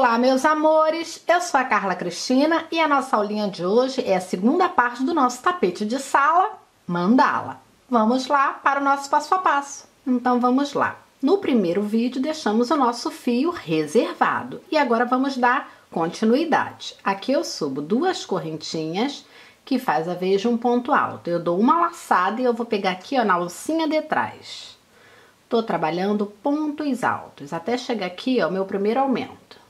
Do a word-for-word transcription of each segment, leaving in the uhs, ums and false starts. Olá, meus amores! Eu sou a Carla Cristina e a nossa aulinha de hoje é a segunda parte do nosso tapete de sala, Mandala. Vamos lá para o nosso passo a passo. Então vamos lá. No primeiro vídeo deixamos o nosso fio reservado e agora vamos dar continuidade. Aqui eu subo duas correntinhas que faz a vez de um ponto alto. Eu dou uma laçada e eu vou pegar aqui ó, na alcinha de trás. Tô trabalhando pontos altos até chegar aqui ao meu primeiro aumento.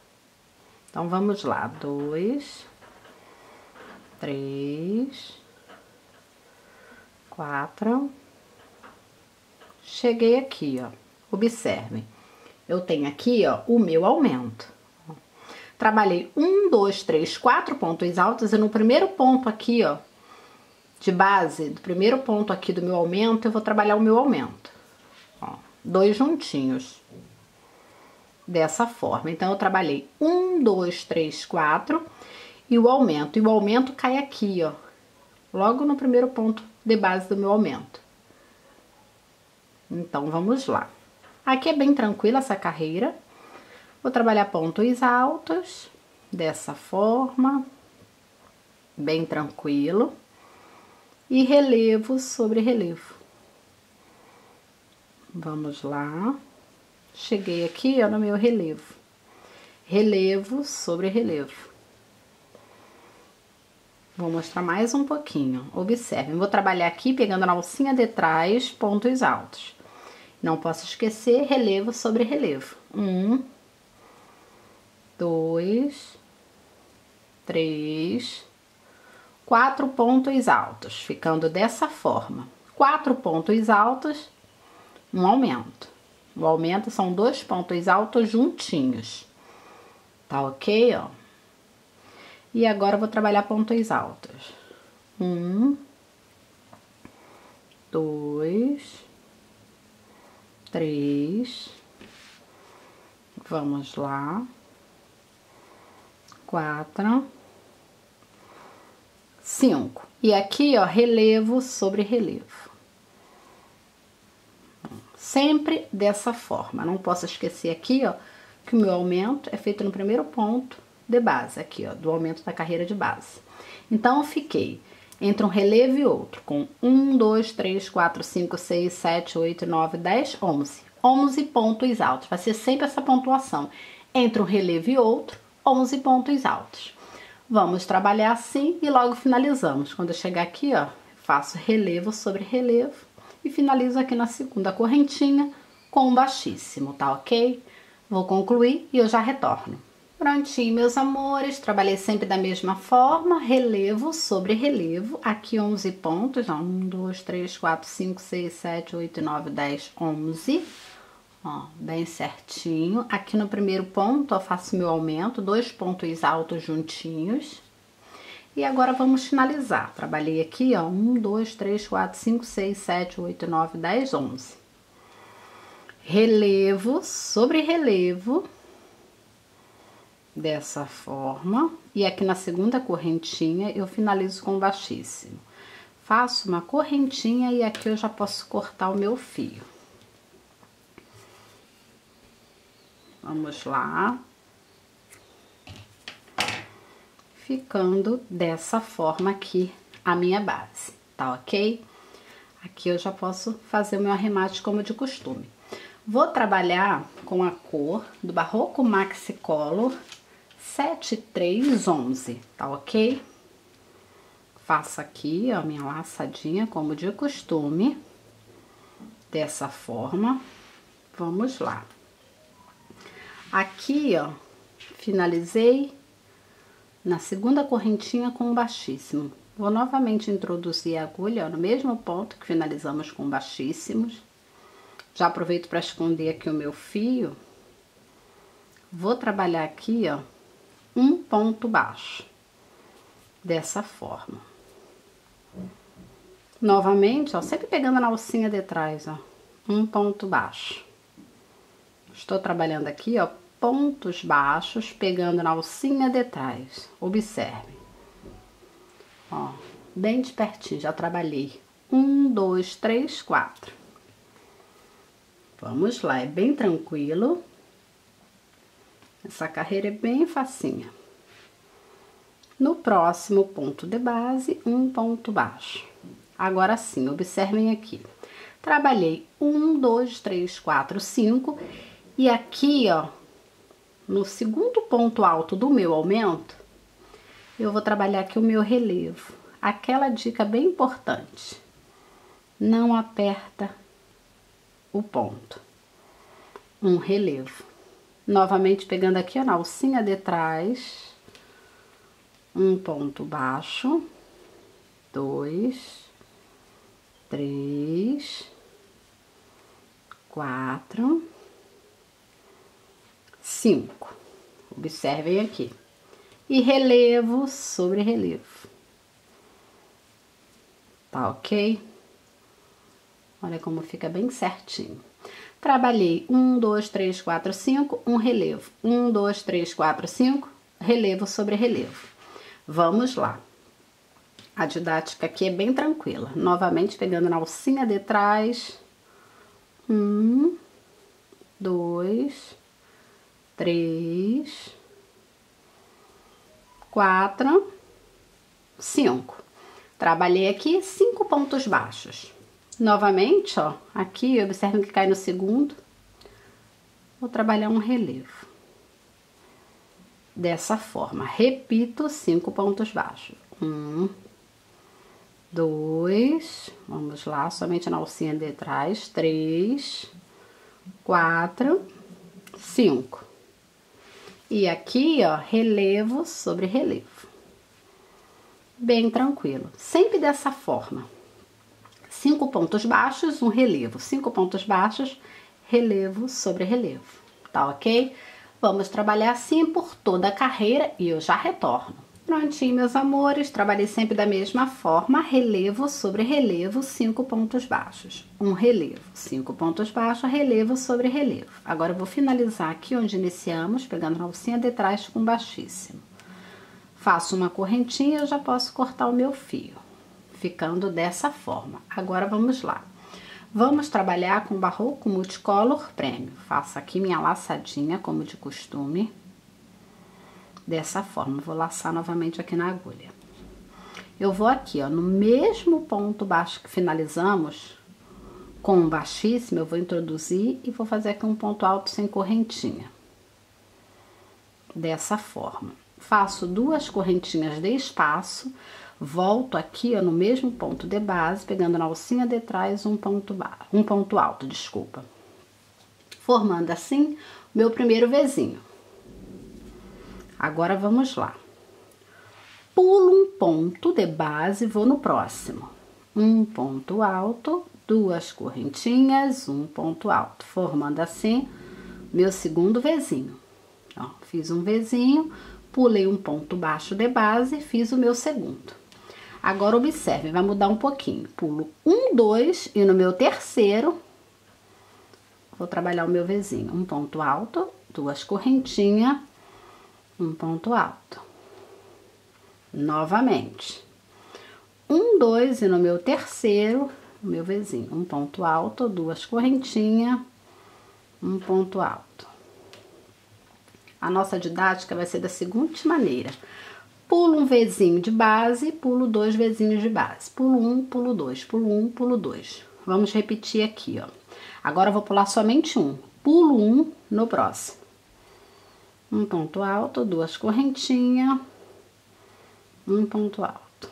Então, vamos lá. Dois, três, quatro. Cheguei aqui, ó. Observem. Eu tenho aqui, ó, o meu aumento. Trabalhei um, dois, três, quatro pontos altos. E no primeiro ponto aqui, ó, de base, do primeiro ponto aqui do meu aumento, eu vou trabalhar o meu aumento. Ó, dois juntinhos. Dessa forma. Então, eu trabalhei um, dois, três, quatro e o aumento. E o aumento cai aqui, ó. Logo no primeiro ponto de base do meu aumento. Então, vamos lá. Aqui é bem tranquila essa carreira. Vou trabalhar pontos altos. Dessa forma. Bem tranquilo. E relevo sobre relevo. Vamos lá. Cheguei aqui, ó, no meu relevo. Relevo sobre relevo. Vou mostrar mais um pouquinho. Observem, vou trabalhar aqui pegando na alcinha de trás, pontos altos. Não posso esquecer, relevo sobre relevo. Um, dois, três, quatro pontos altos. Ficando dessa forma. Quatro pontos altos, um aumento. O aumento são dois pontos altos juntinhos. Tá ok, ó? E agora eu vou trabalhar pontos altos. Um, dois, três. Vamos lá. Quatro. Cinco. E aqui, ó, relevo sobre relevo. Sempre dessa forma. Não posso esquecer aqui, ó, que o meu aumento é feito no primeiro ponto de base, aqui, ó, do aumento da carreira de base. Então, eu fiquei entre um relevo e outro, com um, dois, três, quatro, cinco, seis, sete, oito, nove, dez, onze. onze pontos altos. Vai ser sempre essa pontuação. Entre um relevo e outro, onze pontos altos. Vamos trabalhar assim e logo finalizamos. Quando eu chegar aqui, ó, faço relevo sobre relevo. E finalizo aqui na segunda correntinha com um baixíssimo, tá ok? Vou concluir e eu já retorno. Prontinho, meus amores. Trabalhei sempre da mesma forma. Relevo sobre relevo. Aqui onze pontos. Ó, um, dois, três, quatro, cinco, seis, sete, oito, nove, dez, onze. Ó, bem certinho. Aqui no primeiro ponto eu faço meu aumento. Dois pontos altos juntinhos. E agora vamos finalizar. Trabalhei aqui, ó, um, dois, três, quatro, cinco, seis, sete, oito, nove, dez, onze. Relevo sobre relevo. Dessa forma. E aqui na segunda correntinha eu finalizo com baixíssimo. Faço uma correntinha e aqui eu já posso cortar o meu fio. Vamos lá. Ficando dessa forma aqui a minha base, tá ok? Aqui eu já posso fazer o meu arremate como de costume. Vou trabalhar com a cor do Barroco Multicolor sete três onze, tá ok? Faço aqui a minha laçadinha como de costume, dessa forma. Vamos lá. Aqui, ó, finalizei. Na segunda correntinha com um baixíssimo. Vou novamente introduzir a agulha ó, no mesmo ponto que finalizamos com baixíssimos. Já aproveito para esconder aqui o meu fio. Vou trabalhar aqui, ó, um ponto baixo. Dessa forma. Novamente, ó, sempre pegando na alcinha de trás, ó. Um ponto baixo. Estou trabalhando aqui, ó. Pontos baixos, pegando na alcinha de trás. Observe. Ó, bem de pertinho, já trabalhei. Um, dois, três, quatro. Vamos lá, é bem tranquilo. Essa carreira é bem facinha. No próximo ponto de base, um ponto baixo. Agora sim, observem aqui. Trabalhei um, dois, três, quatro, cinco. E aqui, ó, no segundo ponto alto do meu aumento, eu vou trabalhar aqui o meu relevo. Aquela dica bem importante. Não aperta o ponto. Um relevo. Novamente pegando aqui, ó, na alcinha de trás. Um ponto baixo, dois, três, quatro, cinco. Observem aqui. E relevo sobre relevo. Tá ok? Olha como fica bem certinho. Trabalhei um, dois, três, quatro, cinco, um relevo. Um, dois, três, quatro, cinco, relevo sobre relevo. Vamos lá. A didática aqui é bem tranquila. Novamente, pegando na alcinha de trás. Um, dois, três, quatro, cinco. Trabalhei aqui cinco pontos baixos. Novamente, ó, aqui, observem que cai no segundo. Vou trabalhar um relevo. Dessa forma, repito, cinco pontos baixos. Um, dois, vamos lá, somente na alcinha de trás. Três, quatro, cinco. E aqui, ó, relevo sobre relevo. Bem tranquilo, sempre dessa forma. Cinco pontos baixos, um relevo. Cinco pontos baixos, relevo sobre relevo. Tá ok? Vamos trabalhar assim por toda a carreira e eu já retorno. Prontinho, meus amores. Trabalhei sempre da mesma forma. Relevo sobre relevo, cinco pontos baixos. Um relevo, cinco pontos baixos, relevo sobre relevo. Agora, eu vou finalizar aqui onde iniciamos, pegando na alcinha de trás com baixíssimo. Faço uma correntinha e eu já posso cortar o meu fio. Ficando dessa forma. Agora, vamos lá. Vamos trabalhar com Barroco Multicolor Premium. Faço aqui minha laçadinha, como de costume. Dessa forma, vou laçar novamente aqui na agulha. Eu vou aqui, ó, no mesmo ponto baixo que finalizamos, com um baixíssimo, eu vou introduzir e vou fazer aqui um ponto alto sem correntinha. Dessa forma. Faço duas correntinhas de espaço. Volto aqui, ó, no mesmo ponto de base, pegando na alcinha de trás um ponto baixo, um ponto alto, desculpa. Formando assim o meu primeiro vizinho. Agora vamos lá. Pulo um ponto de base, vou no próximo. Um ponto alto, duas correntinhas, um ponto alto, formando assim meu segundo vizinho. Ó, fiz um vizinho, pulei um ponto baixo de base, fiz o meu segundo. Agora, observem, vai mudar um pouquinho. Pulo um, dois, e no meu terceiro, vou trabalhar o meu vizinho. Um ponto alto, duas correntinhas, um ponto alto. Novamente. Um, dois, e no meu terceiro, o meu vizinho. Um ponto alto, duas correntinhas, um ponto alto. A nossa didática vai ser da seguinte maneira. Pulo um vizinho de base, pulo dois vizinhos de base. Pulo um, pulo dois, pulo um, pulo dois. Vamos repetir aqui, ó. Agora, eu vou pular somente um. Pulo um no próximo. Um ponto alto, duas correntinhas. Um ponto alto.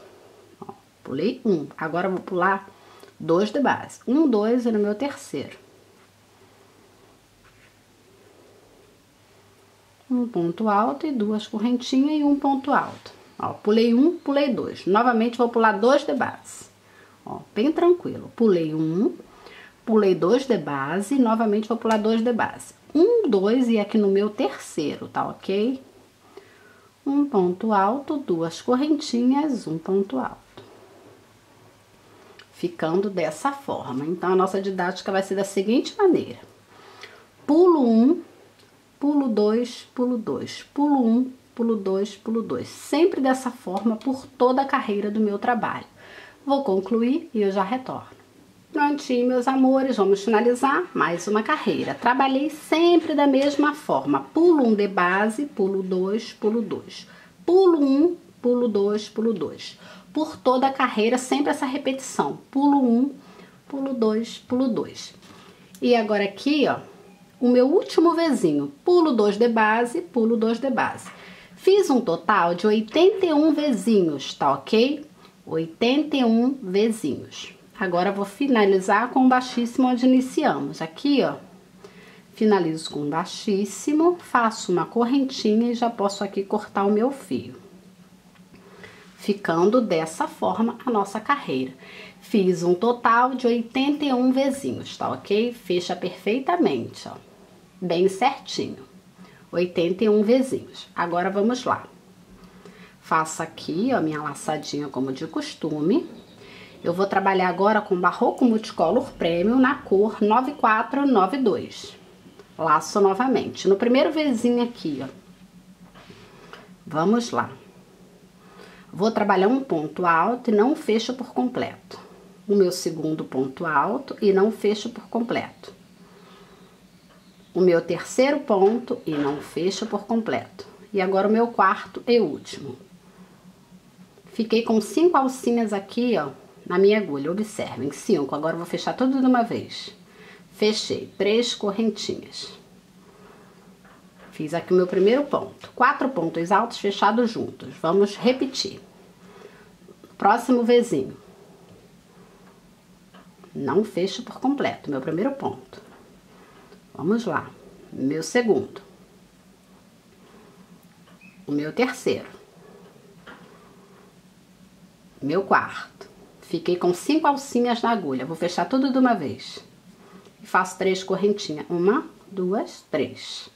Ó, pulei um. Agora, eu vou pular dois de base. Um, dois e no meu terceiro. Um ponto alto e duas correntinhas e um ponto alto. Ó, pulei um, pulei dois. Novamente, vou pular dois de base. Ó, bem tranquilo. Pulei um, pulei dois de base e novamente vou pular dois de base. Um, dois e aqui no meu terceiro, tá ok? Um ponto alto, duas correntinhas, um ponto alto. Ficando dessa forma. Então, a nossa didática vai ser da seguinte maneira. Pulo um... Pulo dois, pulo dois, pulo um, pulo dois, pulo dois. Sempre dessa forma por toda a carreira do meu trabalho. Vou concluir e eu já retorno. Prontinho, meus amores, vamos finalizar mais uma carreira. Trabalhei sempre da mesma forma. Pulo um de base, pulo dois, pulo dois. Pulo um, pulo dois, pulo dois. Por toda a carreira, sempre essa repetição. Pulo um, pulo dois, pulo dois. E agora aqui, ó, o meu último vezinho. Pulo dois de base, pulo dois de base. Fiz um total de oitenta e um vezinhos, tá ok? oitenta e um vezinhos. Agora, vou finalizar com o baixíssimo onde iniciamos. Aqui, ó, finalizo com o baixíssimo, faço uma correntinha e já posso aqui cortar o meu fio. Ficando dessa forma a nossa carreira. Fiz um total de oitenta e um vezinhos, tá ok? Fecha perfeitamente, ó, bem certinho. oitenta e um vezinhos. Agora, vamos lá. Faço aqui, ó, minha laçadinha como de costume. Eu vou trabalhar agora com Barroco Multicolor Premium na cor nove quatro nove dois. Laço novamente. No primeiro vezinho aqui, ó. Vamos lá. Vou trabalhar um ponto alto e não fecho por completo. O meu segundo ponto alto e não fecho por completo. O meu terceiro ponto e não fecho por completo. E agora o meu quarto e último. Fiquei com cinco alcinhas aqui, ó. Na minha agulha, observem, cinco, agora eu vou fechar tudo de uma vez. Fechei, três correntinhas. Fiz aqui o meu primeiro ponto. Quatro pontos altos fechados juntos. Vamos repetir. Próximo vezinho. Não fecho por completo, meu primeiro ponto. Vamos lá. Meu segundo. O meu terceiro. Meu quarto. Fiquei com cinco alcinhas na agulha. Vou fechar tudo de uma vez. E faço três correntinhas. Uma, duas, três.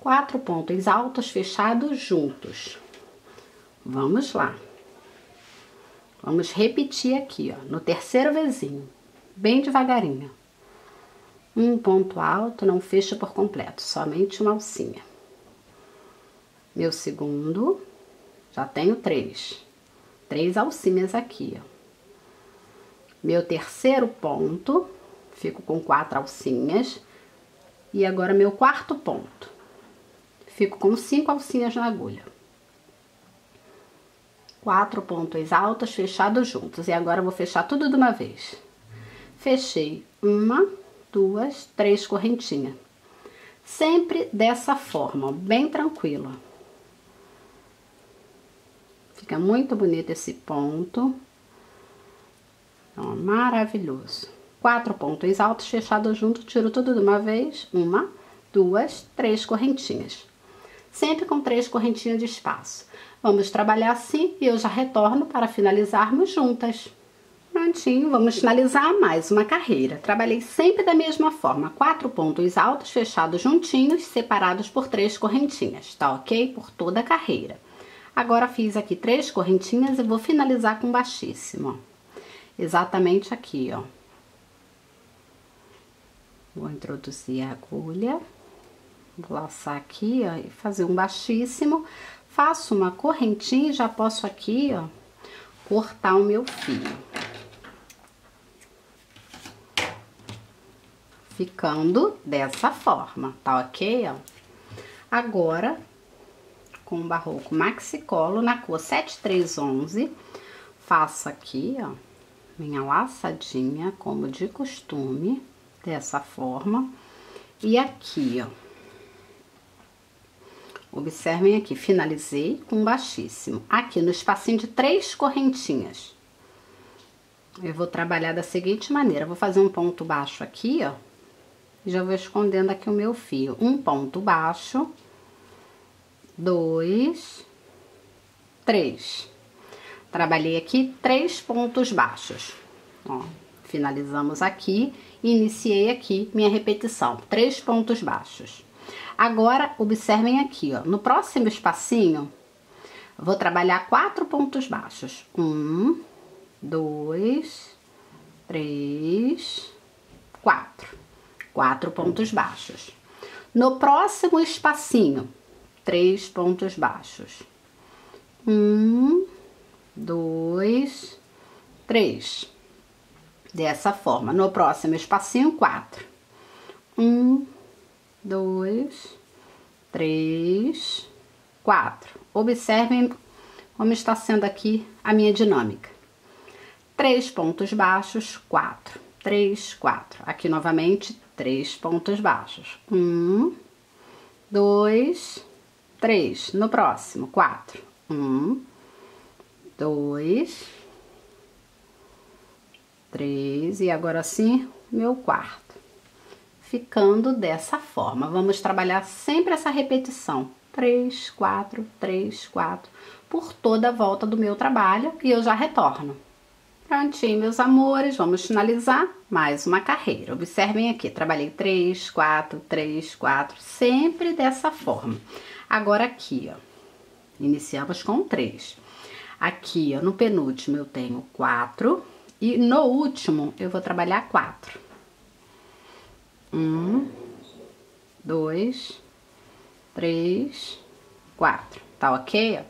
Quatro pontos altos fechados juntos. Vamos lá. Vamos repetir aqui, ó. No terceiro vezinho. Bem devagarinho. Um ponto alto, não fecho por completo. Somente uma alcinha. Meu segundo. Já tenho três. Três alcinhas aqui, ó. Meu terceiro ponto, fico com quatro alcinhas. E agora, meu quarto ponto. Fico com cinco alcinhas na agulha. Quatro pontos altos fechados juntos. E agora, eu vou fechar tudo de uma vez. Fechei uma, duas, três correntinhas. Sempre dessa forma, ó, bem tranquila. Fica muito bonito esse ponto. Ó, maravilhoso. Quatro pontos altos fechados juntos, tiro tudo de uma vez. Uma, duas, três correntinhas. Sempre com três correntinhas de espaço. Vamos trabalhar assim e eu já retorno para finalizarmos juntas. Prontinho, vamos finalizar mais uma carreira. Trabalhei sempre da mesma forma. Quatro pontos altos fechados juntinhos, separados por três correntinhas, tá ok? Por toda a carreira. Agora, fiz aqui três correntinhas e vou finalizar com baixíssimo, ó. Exatamente aqui, ó. Vou introduzir a agulha. Vou laçar aqui, ó, e fazer um baixíssimo. Faço uma correntinha e já posso aqui, ó, cortar o meu fio. Ficando dessa forma, tá ok, ó? Agora... com o Barroco Maxicolo na cor sete três onze, faço aqui, ó, minha laçadinha como de costume, dessa forma. E aqui, ó, observem aqui, finalizei com baixíssimo. Aqui no espacinho de três correntinhas, eu vou trabalhar da seguinte maneira: vou fazer um ponto baixo aqui, ó, e já vou escondendo aqui o meu fio. Um ponto baixo. Dois, três. Trabalhei aqui três pontos baixos. Ó, finalizamos aqui, iniciei aqui minha repetição, três pontos baixos. Agora, observem aqui, ó, no próximo espacinho, vou trabalhar quatro pontos baixos. Um, dois, três, quatro. Quatro pontos baixos. No próximo espacinho, três pontos baixos. Um, dois, três. dessa forma. No próximo espacinho, quatro. Um, dois, três, quatro. Observem como está sendo aqui a minha dinâmica. Três pontos baixos, quatro. Três, quatro. Aqui novamente, três pontos baixos. Um, dois, três. No próximo, quatro. Um, dois, três. E agora sim, meu quarto. Ficando dessa forma. Vamos trabalhar sempre essa repetição. Três, quatro, três, quatro. Por toda a volta do meu trabalho. E eu já retorno. Prontinho, meus amores, vamos finalizar mais uma carreira. Observem aqui, trabalhei três, quatro, três, quatro, sempre dessa forma. Agora aqui, ó, iniciamos com três. Aqui, ó, no penúltimo eu tenho quatro e no último eu vou trabalhar quatro. Um, dois, três, quatro. Tá ok?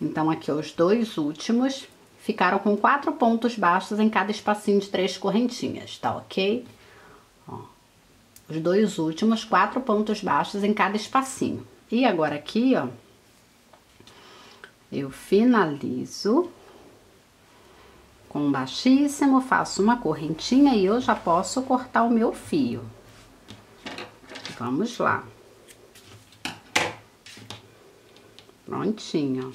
Então aqui ó, os dois últimos ficaram com quatro pontos baixos em cada espacinho de três correntinhas, tá ok? Ó, os dois últimos, quatro pontos baixos em cada espacinho. E agora aqui, ó, eu finalizo com um baixíssimo, faço uma correntinha e eu já posso cortar o meu fio. Vamos lá. Prontinho,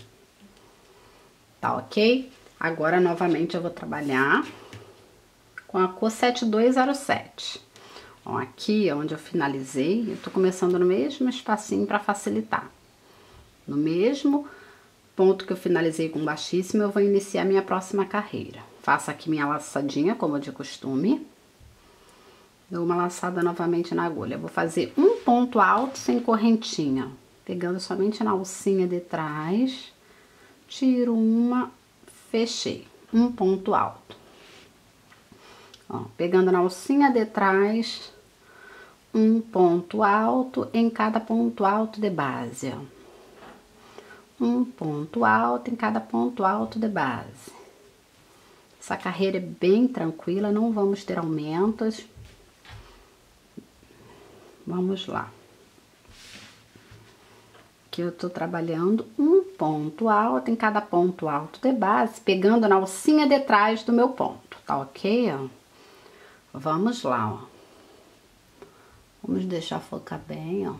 tá ok? Agora, novamente, eu vou trabalhar com a cor sete dois zero sete. Ó, aqui, onde eu finalizei, eu tô começando no mesmo espacinho pra facilitar. No mesmo ponto que eu finalizei com baixíssimo, eu vou iniciar minha próxima carreira. Faço aqui minha laçadinha, como de costume. Dou uma laçada novamente na agulha. Eu vou fazer um ponto alto sem correntinha, pegando somente na alcinha de trás. Tiro uma, fechei, um ponto alto. Ó, pegando na alcinha de trás, um ponto alto em cada ponto alto de base, ó. Um ponto alto em cada ponto alto de base. Essa carreira é bem tranquila, não vamos ter aumentos. Vamos lá. Aqui eu tô trabalhando um ponto alto em cada ponto alto de base, pegando na alcinha de trás do meu ponto, tá ok? Ó, vamos lá, ó. Vamos deixar focar bem, ó.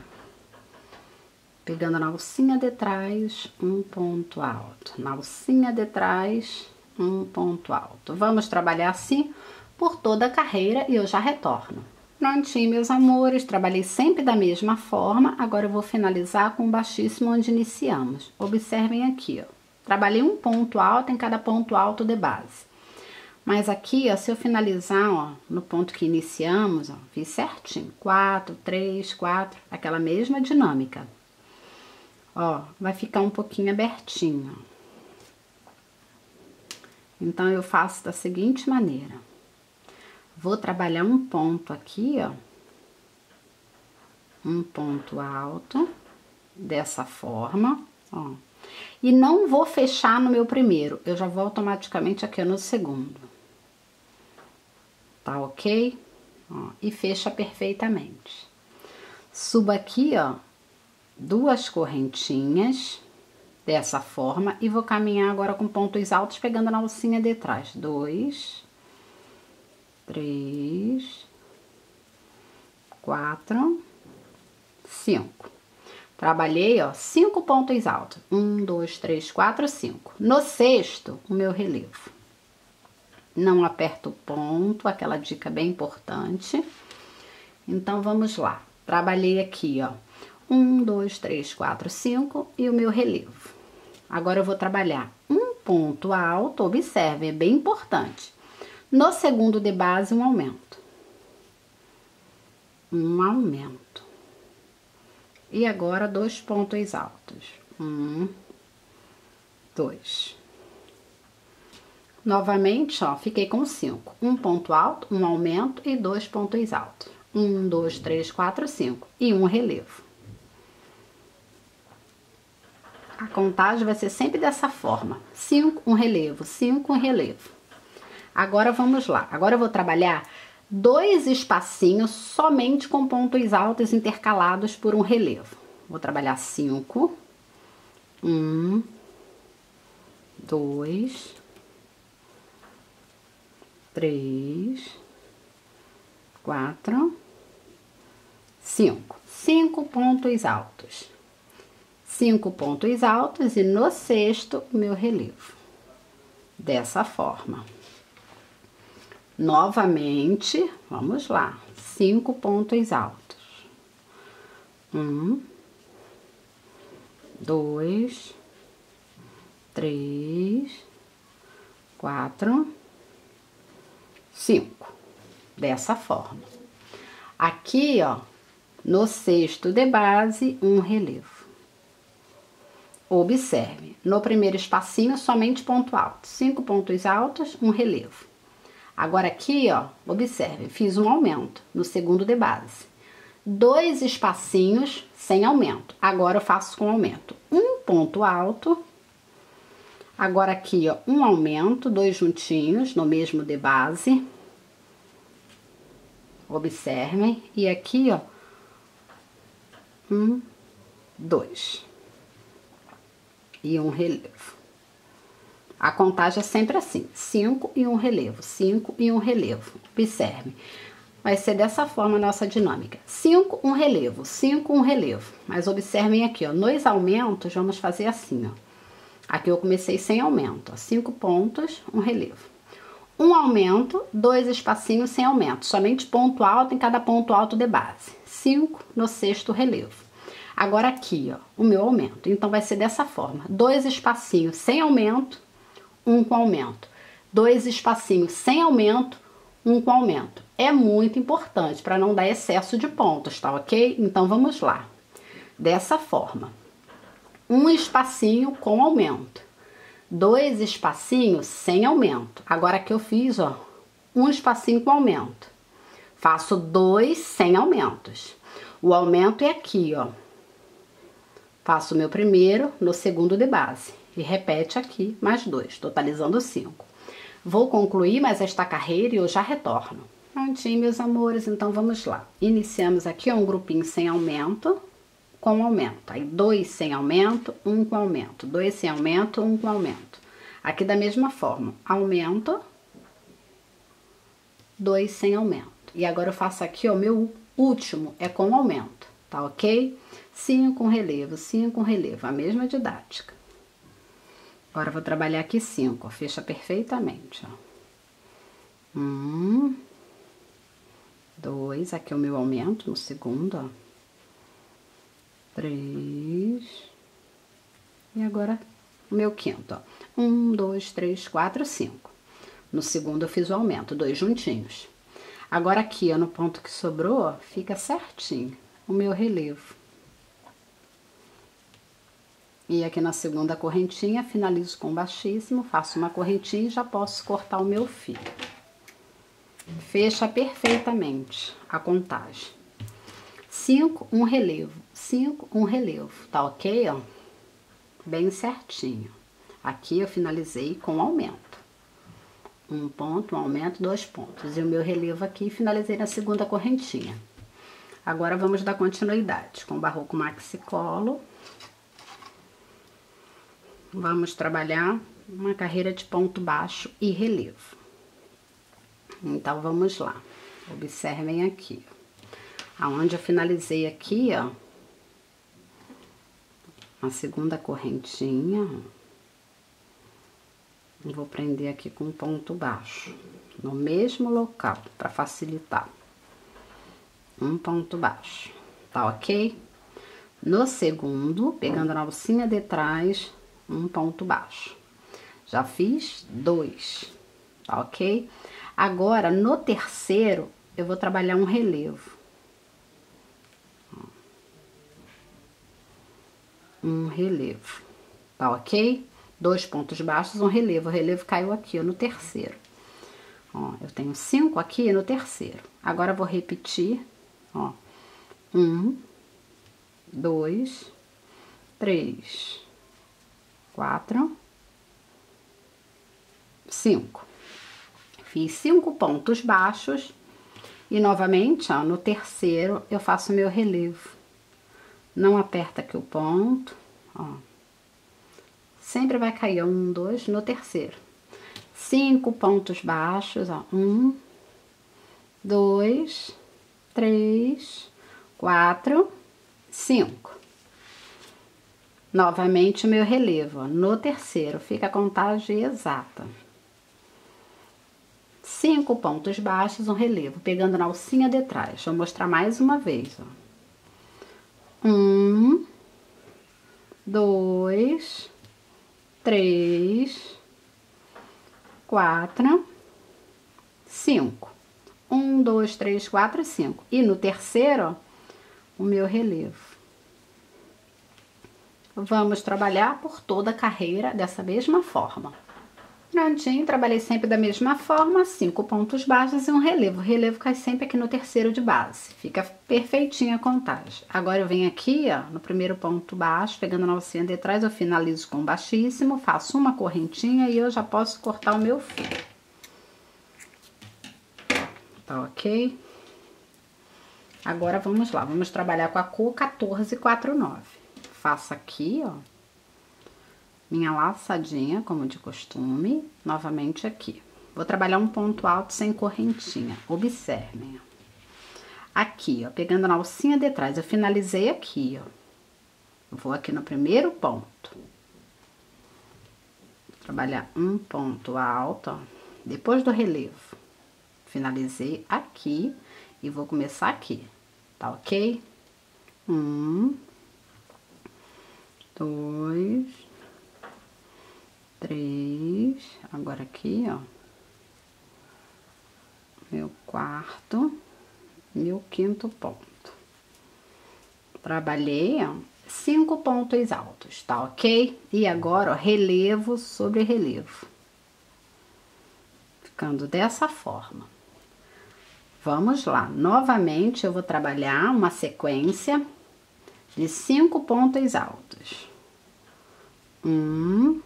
Pegando na alcinha de trás, um ponto alto. Na alcinha de trás, um ponto alto. Vamos trabalhar assim por toda a carreira e eu já retorno. Prontinho, meus amores, trabalhei sempre da mesma forma, agora eu vou finalizar com o baixíssimo onde iniciamos. Observem aqui, ó, trabalhei um ponto alto em cada ponto alto de base. Mas aqui, ó, se eu finalizar, ó, no ponto que iniciamos, ó, fiz certinho, quatro, três, quatro, aquela mesma dinâmica. Ó, vai ficar um pouquinho abertinho. Então, eu faço da seguinte maneira. Vou trabalhar um ponto aqui, ó, um ponto alto, dessa forma, ó, e não vou fechar no meu primeiro, eu já vou automaticamente aqui no segundo, tá ok? Ó, e fecha perfeitamente. Subo aqui, ó, duas correntinhas, dessa forma, e vou caminhar agora com pontos altos, pegando na alcinha de trás, dois... três, quatro, cinco. Trabalhei, ó, cinco pontos altos. Um, dois, três, quatro, cinco. No sexto, o meu relevo. Não aperto o ponto, aquela dica bem importante. Então, vamos lá. Trabalhei aqui, ó, um, dois, três, quatro, cinco e o meu relevo. Agora, eu vou trabalhar um ponto alto, observe, é bem importante. No segundo de base, um aumento. Um aumento. E agora, dois pontos altos. Um, dois. Novamente, ó, fiquei com cinco. Um ponto alto, um aumento e dois pontos altos. Um, dois, três, quatro, cinco. E um relevo. A contagem vai ser sempre dessa forma. Cinco, um relevo. Cinco, um relevo. Agora vamos lá. Agora eu vou trabalhar dois espacinhos somente com pontos altos intercalados por um relevo. Vou trabalhar cinco. Um. Dois. Três. Quatro. Cinco. Cinco pontos altos. Cinco pontos altos e no sexto, o meu relevo. Dessa forma. Novamente, vamos lá. Cinco pontos altos. Um. Dois. Três. Quatro. Cinco. Dessa forma. Aqui, ó, no sexto de base, um relevo. Observe, no primeiro espacinho, somente ponto alto. Cinco pontos altos, um relevo. Agora aqui, ó, observe, fiz um aumento no segundo de base. Dois espacinhos sem aumento. Agora eu faço com aumento. Um ponto alto. Agora aqui, ó, um aumento, dois juntinhos no mesmo de base. Observem. E aqui, ó, um, dois. E um relevo. A contagem é sempre assim: cinco e um relevo, cinco e um relevo. Observe, vai ser dessa forma a nossa dinâmica: cinco, um relevo, cinco, um relevo. Mas observem aqui, ó, nos aumentos, vamos fazer assim, ó. Aqui eu comecei sem aumento, ó, cinco pontos, um relevo. Um aumento, dois espacinhos sem aumento, somente ponto alto em cada ponto alto de base. Cinco no sexto relevo. Agora aqui, ó, o meu aumento. Então, vai ser dessa forma. Dois espacinhos sem aumento, um com aumento. Dois espacinhos sem aumento, um com aumento. É muito importante para não dar excesso de pontos, tá ok? Então, vamos lá. Dessa forma. Um espacinho com aumento. Dois espacinhos sem aumento. Agora que eu fiz, ó, um espacinho com aumento. Faço dois sem aumentos. O aumento é aqui, ó. Faço o meu primeiro no segundo de base e repete aqui mais dois, totalizando cinco. Vou concluir mais esta carreira e eu já retorno. Prontinho, meus amores, então vamos lá. Iniciamos aqui um grupinho sem aumento, com aumento. Aí dois sem aumento, um com aumento. Dois sem aumento, um com aumento. Aqui da mesma forma, aumento, dois sem aumento. E agora eu faço aqui o meu último, é com aumento, tá ok? cinco, um relevo, cinco, um relevo, a mesma didática. Agora, eu vou trabalhar aqui cinco, fecha perfeitamente, ó. Um, dois, aqui é o meu aumento, no segundo, ó. Três, e agora o meu quinto, ó. Um, dois, três, quatro, cinco. No segundo, eu fiz o aumento, dois juntinhos. Agora, aqui, ó, no ponto que sobrou, ó, fica certinho o meu relevo. E aqui na segunda correntinha, finalizo com baixíssimo, faço uma correntinha e já posso cortar o meu fio. Fecha perfeitamente a contagem. Cinco, um relevo, cinco, um relevo, tá ok, ó? Bem certinho. Aqui eu finalizei com aumento. Um ponto, um aumento, dois pontos. E o meu relevo aqui, finalizei na segunda correntinha. Agora, vamos dar continuidade com o Barroco Maxicolo. Vamos trabalhar uma carreira de ponto baixo e relevo. Então, vamos lá. Observem aqui. Aonde eu finalizei aqui, ó. A segunda correntinha. Eu vou prender aqui com ponto baixo. No mesmo local, para facilitar. Um ponto baixo. Tá ok? No segundo, pegando na alcinha de trás... Um ponto baixo. Já fiz dois, tá ok? Agora, no terceiro, eu vou trabalhar um relevo. Um relevo, tá ok? Dois pontos baixos, um relevo. O relevo caiu aqui, ó, no terceiro. Ó, eu tenho cinco aqui no terceiro. Agora, eu vou repetir, ó. Um, dois, três... Quatro, cinco. Fiz cinco pontos baixos e novamente, ó, no terceiro eu faço meu relevo. Não aperta aqui o ponto, ó. Sempre vai cair um, dois, no terceiro. Cinco pontos baixos, ó. Um, dois, três, quatro, cinco. Novamente o meu relevo, ó, no terceiro, fica a contagem exata. Cinco pontos baixos, um relevo, pegando na alcinha de trás. Vou mostrar mais uma vez, ó. Um, dois, três, quatro, cinco. Um, dois, três, quatro, cinco. E no terceiro, ó, o meu relevo. Vamos trabalhar por toda a carreira dessa mesma forma. Prontinho, trabalhei sempre da mesma forma, cinco pontos baixos e um relevo. O relevo cai sempre aqui no terceiro de base. Fica perfeitinha a contagem. Agora eu venho aqui, ó, no primeiro ponto baixo, pegando na alcinha de trás, eu finalizo com baixíssimo, faço uma correntinha e eu já posso cortar o meu fio. Tá ok? Agora vamos lá, vamos trabalhar com a cor quatorze quarenta e nove. Faço aqui, ó, minha laçadinha, como de costume, novamente aqui. Vou trabalhar um ponto alto sem correntinha, observem. Aqui, ó, pegando na alcinha de trás, eu finalizei aqui, ó. Vou aqui no primeiro ponto. Vou trabalhar um ponto alto, ó, depois do relevo. Finalizei aqui e vou começar aqui, tá ok? Um, dois... três, agora aqui, ó, meu quarto, meu quinto ponto. Trabalhei, ó, cinco pontos altos, tá ok? E agora, ó, relevo sobre relevo. Ficando dessa forma. Vamos lá, novamente eu vou trabalhar uma sequência de cinco pontos altos. Um...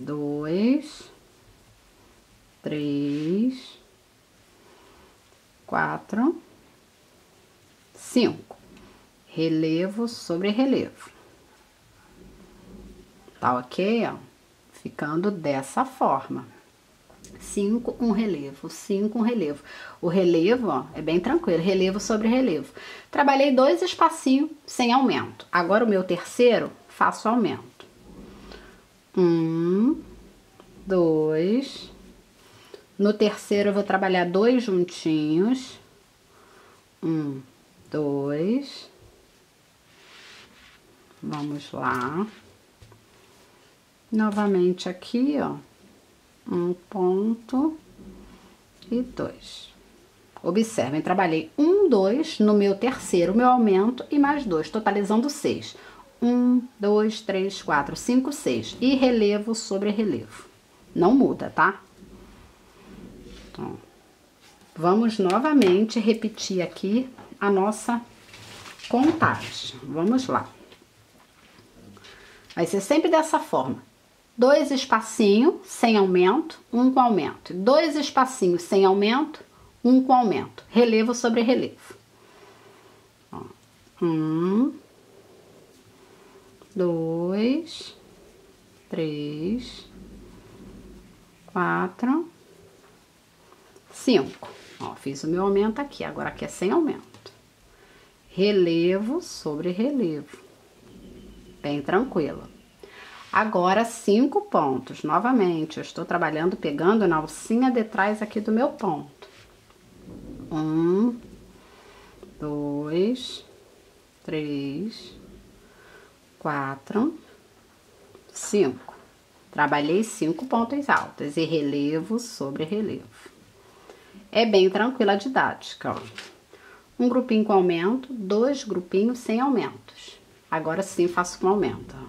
dois, três, quatro, cinco. Relevo sobre relevo. Tá ok, ó? Ficando dessa forma. Cinco, um relevo, cinco, um relevo. O relevo, ó, é bem tranquilo, relevo sobre relevo. Trabalhei dois espacinhos sem aumento. Agora o meu terceiro, faço aumento. Um, dois, no terceiro eu vou trabalhar dois juntinhos, um, dois, vamos lá, novamente aqui, ó, um ponto e dois. Observem, trabalhei um, dois no meu terceiro, meu aumento e mais dois, totalizando seis. Um, dois, três, quatro, cinco, seis. E relevo sobre relevo. Não muda, tá? Então, vamos novamente repetir aqui a nossa contagem. Vamos lá. Vai ser sempre dessa forma. Dois espacinhos sem aumento, um com aumento. Dois espacinhos sem aumento, um com aumento. Relevo sobre relevo. Ó. Um... dois, três, quatro, cinco. Ó, fiz o meu aumento aqui, agora aqui é sem aumento. Relevo sobre relevo. Bem tranquilo. Agora, cinco pontos. Novamente, eu estou trabalhando pegando na alcinha de trás aqui do meu ponto. Um, dois, três... quatro, cinco. Trabalhei cinco pontos altos e relevo sobre relevo. É bem tranquila a didática, ó. Um grupinho com aumento, dois grupinhos sem aumentos. Agora sim faço com aumento, ó.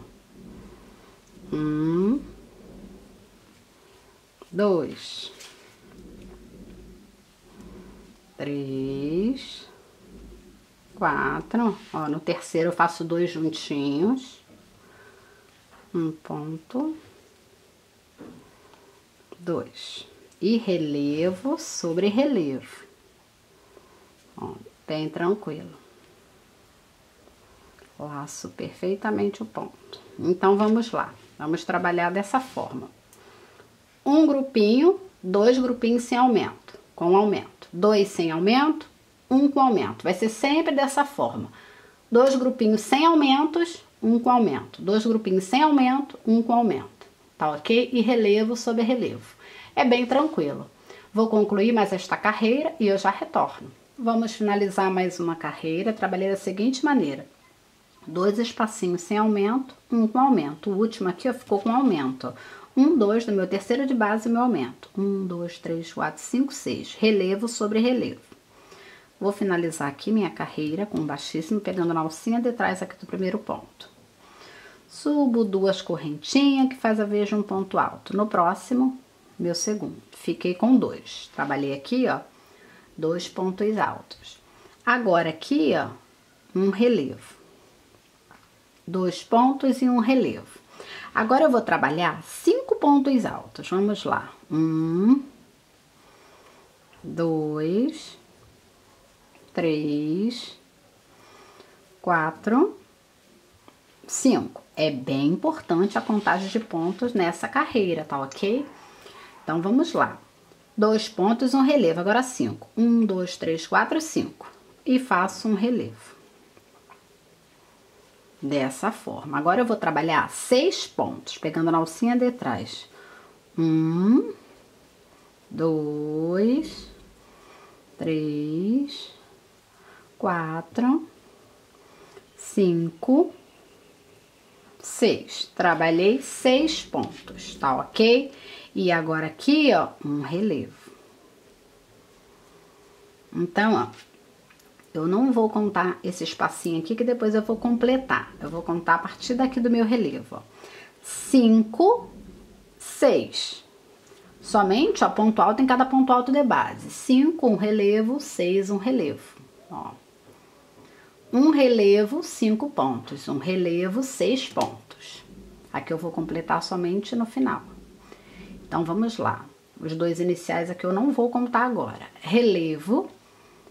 Um, dois, três... quatro, ó, no terceiro eu faço dois juntinhos, um ponto, dois. e relevo sobre relevo. Ó, bem tranquilo. Laço perfeitamente o ponto. Então, vamos lá. Vamos trabalhar dessa forma. Um grupinho, dois grupinhos sem aumento, com aumento. Dois sem aumento, um com aumento. Vai ser sempre dessa forma. Dois grupinhos sem aumentos, um com aumento. Dois grupinhos sem aumento, um com aumento. Tá ok? E relevo sobre relevo. É bem tranquilo. Vou concluir mais esta carreira e eu já retorno. Vamos finalizar mais uma carreira. Trabalhei da seguinte maneira. Dois espacinhos sem aumento, um com aumento. O último aqui, ó, ficou com aumento. Um, dois, do meu terceiro de base, meu aumento. Um, dois, três, quatro, cinco, seis. Relevo sobre relevo. Vou finalizar aqui minha carreira com baixíssimo, pegando na alcinha de trás aqui do primeiro ponto. Subo duas correntinhas, que faz a vez de um ponto alto. No próximo, meu segundo. Fiquei com dois. Trabalhei aqui, ó, dois pontos altos. Agora aqui, ó, um relevo. Dois pontos e um relevo. Agora eu vou trabalhar cinco pontos altos. Vamos lá. Um, dois, três, quatro, cinco. É bem importante a contagem de pontos nessa carreira, tá ok? Então, vamos lá. Dois pontos, um relevo. Agora, cinco. Um, dois, três, quatro, cinco. E faço um relevo. Dessa forma. Agora, eu vou trabalhar seis pontos, pegando na alcinha de trás. Um, dois, três, quatro, cinco, seis. Trabalhei seis pontos, tá ok? E agora aqui, ó, um relevo. Então, ó. Eu não vou contar esse espacinho aqui, que depois eu vou completar. Eu vou contar a partir daqui do meu relevo, ó. Cinco, seis. Somente, ó, ponto alto em cada ponto alto de base. Cinco, um relevo, seis, um relevo, ó. Um relevo, cinco pontos. Um relevo, seis pontos. Aqui eu vou completar somente no final. Então, vamos lá. Os dois iniciais aqui eu não vou contar agora. Relevo,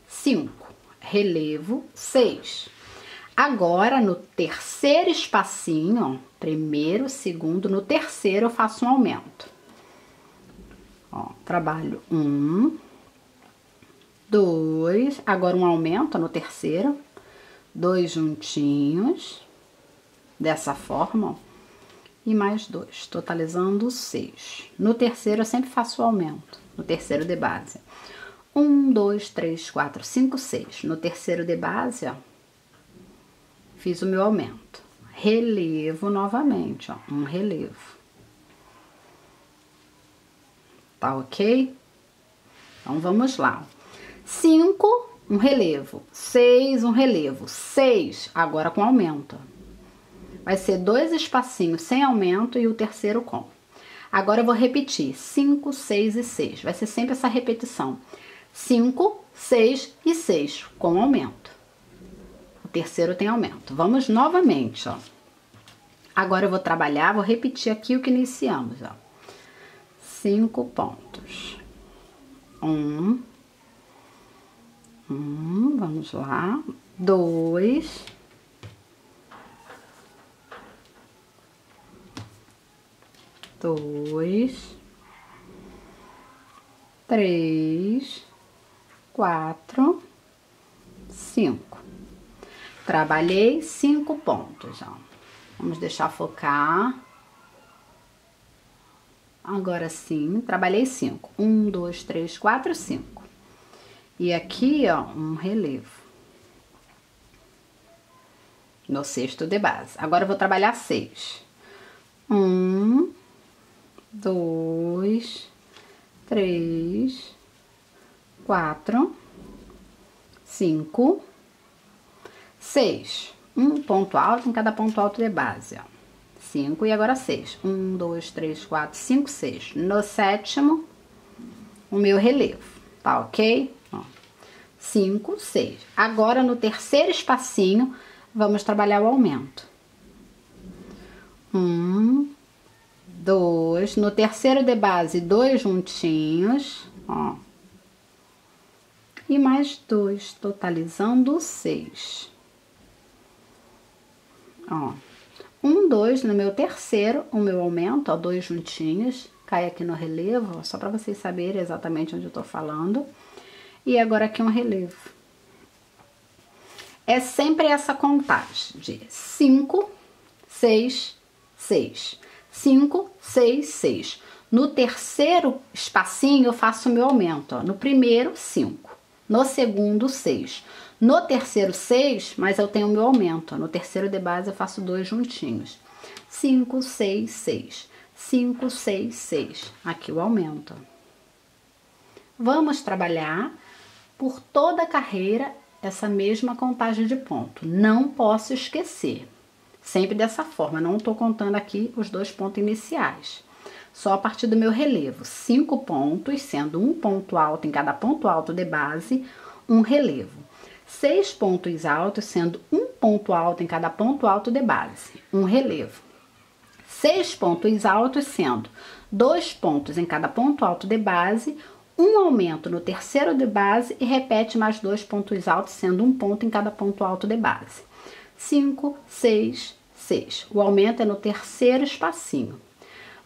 cinco. Relevo seis. Agora, no terceiro espacinho, ó, primeiro, segundo, no terceiro eu faço um aumento. Ó, trabalho um, dois, agora um aumento no terceiro, dois juntinhos, dessa forma, ó, e mais dois, totalizando seis. No terceiro eu sempre faço o aumento, no terceiro de base. Um, dois, três, quatro, cinco, seis. No terceiro de base, ó, fiz o meu aumento. Relevo novamente, ó, um relevo. Tá ok? Então, vamos lá. Cinco, um relevo. Seis, um relevo. Seis, agora com aumento. Vai ser dois espacinhos sem aumento e o terceiro com. Agora, eu vou repetir. Cinco, seis e seis. Vai ser sempre essa repetição. cinco, seis e seis, com aumento. O terceiro tem aumento. Vamos novamente, ó. Agora, eu vou trabalhar, vou repetir aqui o que iniciamos, ó. cinco pontos. um. um, vamos lá. dois. dois. três. quatro, cinco. Trabalhei cinco pontos, ó. Vamos deixar focar. Agora sim, trabalhei cinco. um, dois, três, quatro, cinco. E aqui, ó, um relevo. No sexto de base. Agora eu vou trabalhar seis. um, dois, três, quatro, cinco, seis. Um ponto alto em cada ponto alto de base, ó. cinco e agora seis. um, dois, três, quatro, cinco, seis. No sétimo, o meu relevo, tá ok? Ó, cinco, seis. Agora, no terceiro espacinho, vamos trabalhar o aumento. um, dois, no terceiro de base, dois juntinhos, ó, e mais dois, totalizando seis. Ó, um, dois no meu terceiro, o meu aumento, ó, dois juntinhos, cai aqui no relevo, ó, só pra vocês saberem exatamente onde eu tô falando. E agora aqui um relevo. É sempre essa contagem de cinco, seis, seis. cinco, seis, seis. No terceiro espacinho, eu faço o meu aumento, ó. No primeiro, cinco. No segundo, seis. No terceiro, seis, mas eu tenho o meu aumento, ó. No terceiro de base, eu faço dois juntinhos. cinco, seis, seis. cinco, seis, seis. Aqui o aumento. Vamos trabalhar por toda a carreira essa mesma contagem de ponto. Não posso esquecer. Sempre dessa forma, não tô contando aqui os dois pontos iniciais. Só a partir do meu relevo, cinco pontos, sendo um ponto alto em cada ponto alto de base, um relevo. Seis pontos altos, sendo um ponto alto em cada ponto alto de base, um relevo. Seis pontos altos, sendo dois pontos em cada ponto alto de base, um aumento no terceiro de base e repete mais dois pontos altos, sendo um ponto em cada ponto alto de base. Cinco, seis, seis. O aumento é no terceiro espacinho.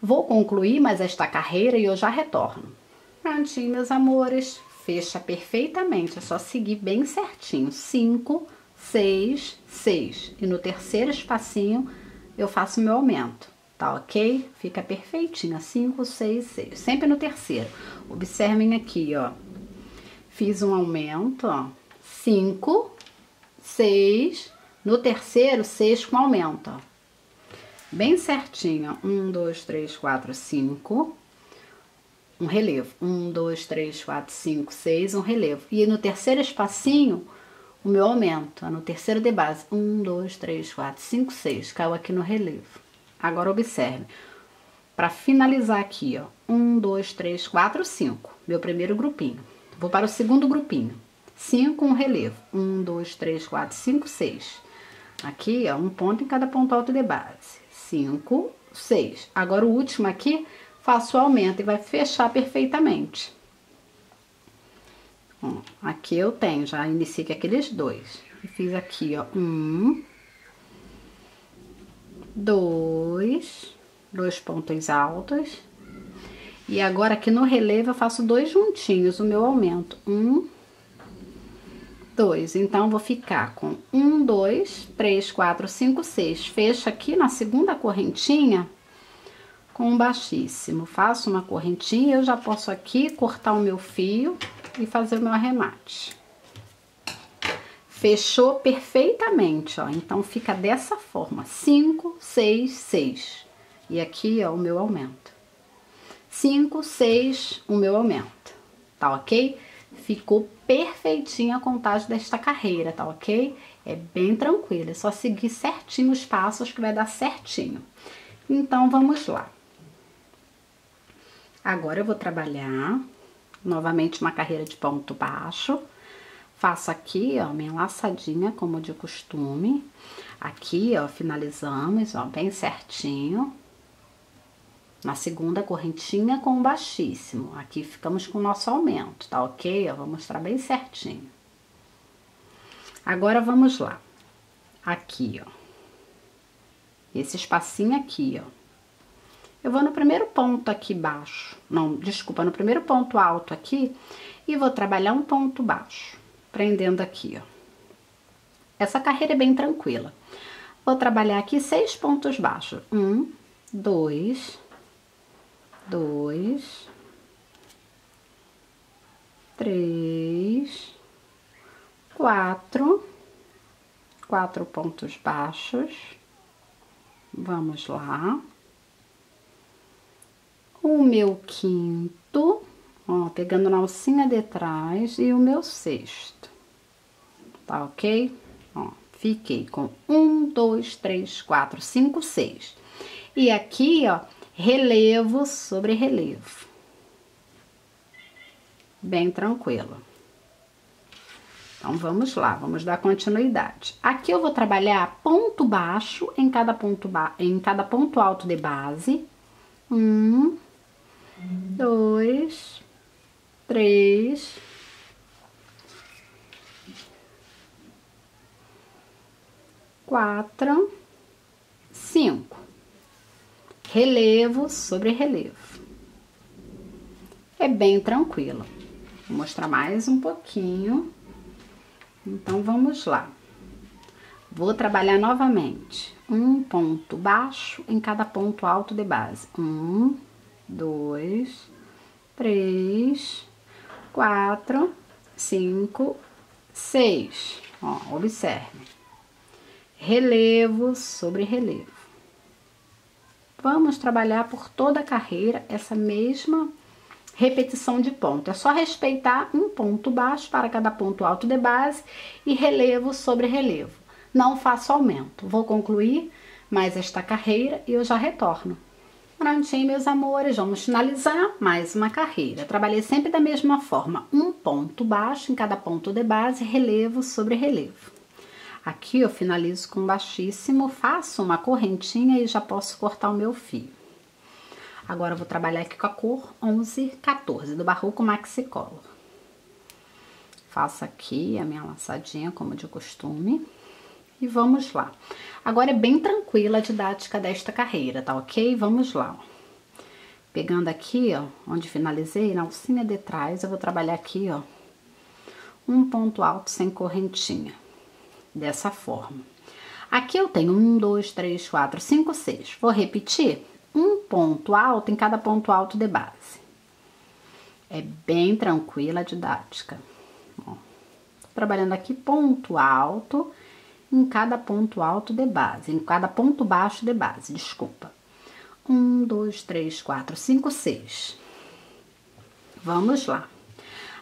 Vou concluir mais esta carreira e eu já retorno. Prontinho, meus amores. Fecha perfeitamente, é só seguir bem certinho. cinco, seis, seis. E no terceiro espacinho eu faço o meu aumento, tá ok? Fica perfeitinho, cinco, seis, seis. Sempre no terceiro. Observem aqui, ó. Fiz um aumento, ó. cinco, seis. No terceiro, seis com aumento, ó. Bem certinho, ó. um, dois, três, quatro, cinco, um relevo, um, dois, três, quatro, cinco, seis, um relevo, e no terceiro espacinho, o meu aumento, ó, no terceiro de base, um, dois, três, quatro, cinco, seis, caiu aqui no relevo. Agora, observe, para finalizar aqui, ó, um, dois, três, quatro, cinco, meu primeiro grupinho, vou para o segundo grupinho, cinco, um relevo, um, dois, três, quatro, cinco, seis, aqui, ó, um ponto em cada ponto alto de base. cinco, seis. Agora, o último aqui, faço o aumento e vai fechar perfeitamente. Ó, aqui eu tenho, já iniciei com aqueles dois. E fiz aqui, ó, um, dois, dois pontos altos. E agora, aqui no relevo, eu faço dois juntinhos, o meu aumento. Um, dois. Então, vou ficar com um, dois, três, quatro, cinco, seis. Fecho aqui na segunda correntinha com um baixíssimo. Faço uma correntinha, eu já posso aqui cortar o meu fio e fazer o meu arremate. Fechou perfeitamente, ó. Então, fica dessa forma. cinco, seis, seis. E aqui, ó, o meu aumento. cinco, seis, o meu aumento. Tá ok? Ficou perfeitinha a contagem desta carreira, tá ok? É bem tranquilo, é só seguir certinho os passos que vai dar certinho. Então, vamos lá. Agora, eu vou trabalhar novamente uma carreira de ponto baixo. Faço aqui, ó, minha laçadinha, como de costume. Aqui, ó, finalizamos, ó, bem certinho. Na segunda correntinha com um baixíssimo. Aqui ficamos com o nosso aumento, tá ok? Eu vou mostrar bem certinho. Agora, vamos lá. Aqui, ó. Esse espacinho aqui, ó. Eu vou no primeiro ponto aqui baixo. Não, desculpa, no primeiro ponto alto aqui. E vou trabalhar um ponto baixo. Prendendo aqui, ó. Essa carreira é bem tranquila. Vou trabalhar aqui seis pontos baixos. Um, dois... dois, três, quatro, quatro pontos baixos, vamos lá, o meu quinto, ó, pegando na alcinha de trás, e o meu sexto, tá ok? Ó, fiquei com um, dois, três, quatro, cinco, seis, e aqui, ó, relevo sobre relevo. Bem tranquilo. Então, vamos lá, vamos dar continuidade. Aqui eu vou trabalhar ponto baixo em cada ponto, ba em cada ponto alto de base, Um, dois, três, quatro, cinco. Relevo sobre relevo. É bem tranquilo. Vou mostrar mais um pouquinho. Então, vamos lá. Vou trabalhar novamente. Um ponto baixo em cada ponto alto de base. Um, dois, três, quatro, cinco, seis. Ó, observe. Relevo sobre relevo. Vamos trabalhar por toda a carreira essa mesma repetição de ponto. É só respeitar um ponto baixo para cada ponto alto de base e relevo sobre relevo. Não faço aumento. Vou concluir mais esta carreira e eu já retorno. Prontinho, meus amores. Vamos finalizar mais uma carreira. Trabalhei sempre da mesma forma. Um ponto baixo em cada ponto de base, relevo sobre relevo. Aqui eu finalizo com baixíssimo, faço uma correntinha e já posso cortar o meu fio. Agora eu vou trabalhar aqui com a cor onze, quatorze do Barroco Multicolor. Faço aqui a minha laçadinha como de costume. E vamos lá. Agora é bem tranquila a didática desta carreira, tá ok? Vamos lá, ó. Pegando aqui, ó, onde finalizei, na alcinha de trás, eu vou trabalhar aqui, ó, um ponto alto sem correntinha. Dessa forma. Aqui eu tenho um, dois, três, quatro, cinco, seis. Vou repetir um ponto alto em cada ponto alto de base. É bem tranquila a didática. Ó, tô trabalhando aqui ponto alto em cada ponto alto de base, em cada ponto baixo de base, desculpa. Um, dois, três, quatro, cinco, seis. Vamos lá.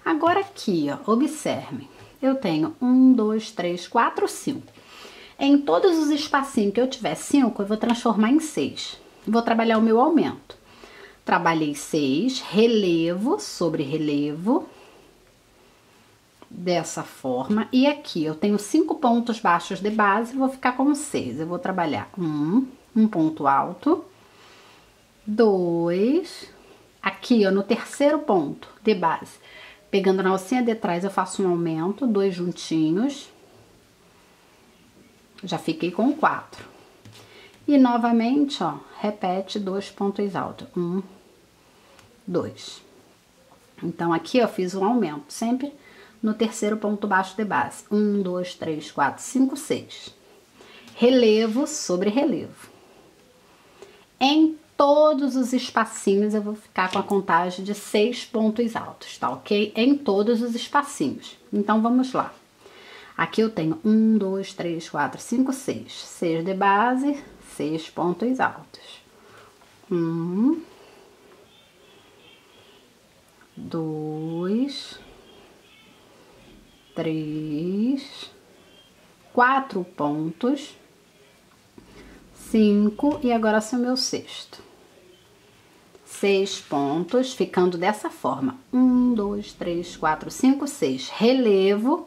Agora aqui, ó, observem. Eu tenho um, dois, três, quatro, cinco. Em todos os espacinhos que eu tiver cinco, eu vou transformar em seis. Vou trabalhar o meu aumento. Trabalhei seis, relevo sobre relevo. Dessa forma, e aqui eu tenho cinco pontos baixos de base, vou ficar com seis. Eu vou trabalhar um, um ponto alto, dois, aqui ó, no terceiro ponto de base, pegando na alcinha de trás, eu faço um aumento, dois juntinhos, já fiquei com quatro, e novamente, ó, repete dois pontos altos, um, dois. Então, aqui eu fiz um aumento, sempre no terceiro ponto baixo de base. Um, dois, três, quatro, cinco, seis. Relevo sobre relevo. Em todos os espacinhos eu vou ficar com a contagem de seis pontos altos, tá ok? Em todos os espacinhos. Então, vamos lá. Aqui eu tenho um, dois, três, quatro, cinco, seis. Seis de base, seis pontos altos. Um. Dois. Três, quatro pontos, cinco, e agora esse é o meu sexto. Seis pontos, ficando dessa forma. Um, dois, três, quatro, cinco, seis. Relevo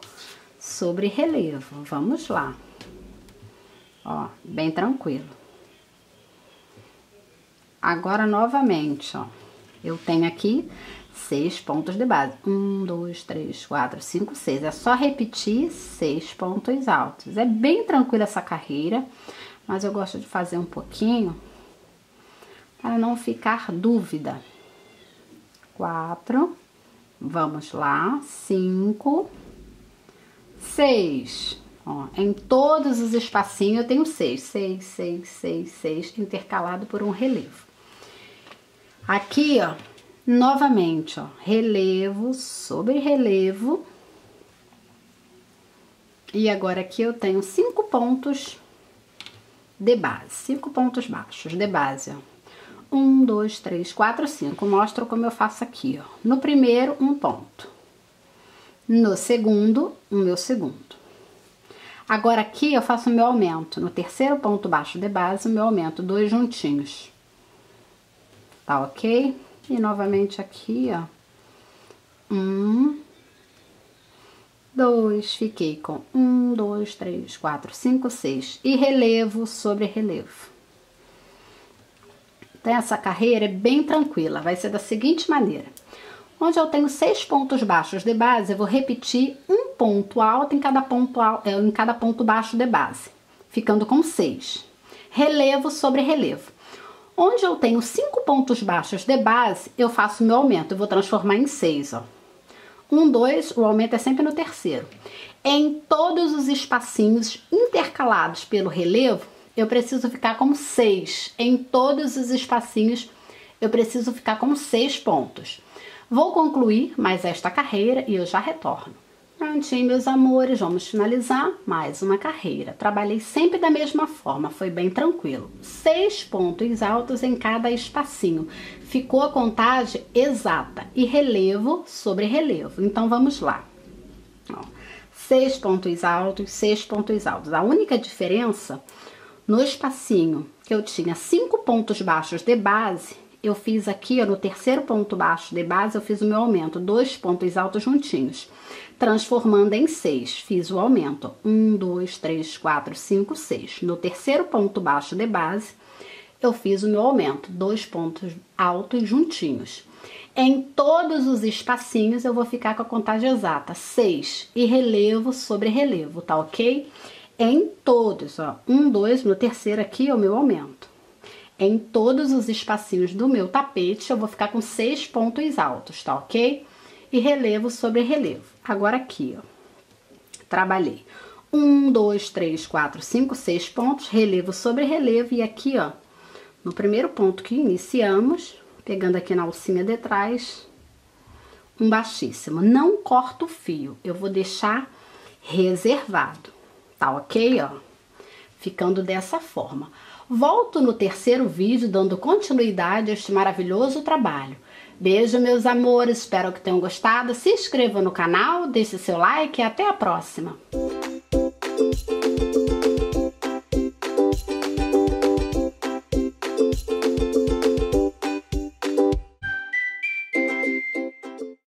sobre relevo. Vamos lá. Ó, bem tranquilo. Agora, novamente, ó, eu tenho aqui seis pontos de base. Um, dois, três, quatro, cinco, seis. É só repetir seis pontos altos. É bem tranquila essa carreira, mas eu gosto de fazer um pouquinho para não ficar dúvida. Quatro, vamos lá, cinco, seis. Ó, em todos os espacinhos eu tenho seis, seis, seis, seis, seis, intercalado por um relevo. Aqui, ó, novamente, ó, relevo sobre relevo. E agora aqui eu tenho cinco pontos de base, cinco pontos baixos de base, ó. Um, dois, três, quatro, cinco. Mostro como eu faço aqui, ó. No primeiro, um ponto. No segundo, o meu segundo. Agora aqui eu faço o meu aumento. No terceiro ponto baixo de base, o meu aumento, dois juntinhos. Tá ok? E novamente aqui, ó, um, dois, fiquei com um, dois, três, quatro, cinco, seis, e relevo sobre relevo. Essa carreira é bem tranquila, vai ser da seguinte maneira. Onde eu tenho seis pontos baixos de base, eu vou repetir um ponto alto em cada ponto, em cada ponto baixo de base, ficando com seis. Relevo sobre relevo. Onde eu tenho cinco pontos baixos de base, eu faço meu aumento, eu vou transformar em seis, ó. Um, dois, o aumento é sempre no terceiro. Em todos os espacinhos intercalados pelo relevo, eu preciso ficar com seis. Em todos os espacinhos, eu preciso ficar com seis pontos. Vou concluir mais esta carreira e eu já retorno. Prontinho, meus amores, vamos finalizar mais uma carreira. Trabalhei sempre da mesma forma, foi bem tranquilo. Seis pontos altos em cada espacinho. Ficou a contagem exata e relevo sobre relevo. Então, vamos lá. Ó, seis pontos altos, seis pontos altos. A única diferença, no espacinho que eu tinha cinco pontos baixos de base, eu fiz aqui, ó, no terceiro ponto baixo de base, eu fiz o meu aumento, dois pontos altos juntinhos, transformando em seis, fiz o aumento, um, dois, três, quatro, cinco, seis. No terceiro ponto baixo de base, eu fiz o meu aumento, dois pontos altos juntinhos. Em todos os espacinhos, eu vou ficar com a contagem exata, seis, e relevo sobre relevo, tá ok? Em todos, ó, um, dois, no terceiro aqui é o meu aumento. Em todos os espacinhos do meu tapete, eu vou ficar com seis pontos altos, tá ok? E relevo sobre relevo. Agora aqui, ó, trabalhei um, dois, três, quatro, cinco, seis pontos, relevo sobre relevo. E aqui, ó, no primeiro ponto que iniciamos, pegando aqui na alcinha de trás, um baixíssimo. Não corto o fio, eu vou deixar reservado, tá ok, ó? Ficando dessa forma. Volto no terceiro vídeo dando continuidade a este maravilhoso trabalho. Beijo, meus amores, espero que tenham gostado. Se inscreva no canal, deixe seu like e até a próxima!